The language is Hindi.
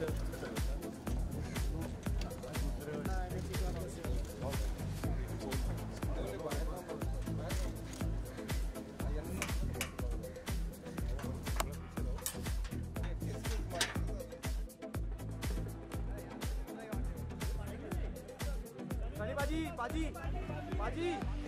भाजी भाजी भाजी।